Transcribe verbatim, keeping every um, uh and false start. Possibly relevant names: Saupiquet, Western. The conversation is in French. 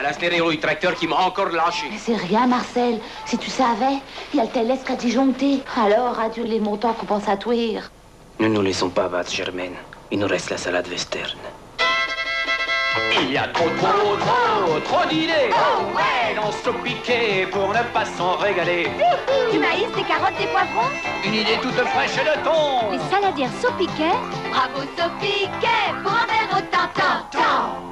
a la stéréo du tracteur qui m'a encore lâché. Mais c'est rien, Marcel. Si tu savais, il y a le télesque à disjoncter. Alors, adieu les montants compensatoires. Ne nous laissons pas battre, Germaine. Il nous reste la salade western. Il y a trop, trop, trop, trop d'idées. Oh, ouais. Dans Saupiquet pour ne pas s'en régaler. Du maïs, des carottes, des poivrons. Une idée toute fraîche de thon. Les saladières Saupiquet. Bravo Saupiquet pour un verre au tintin.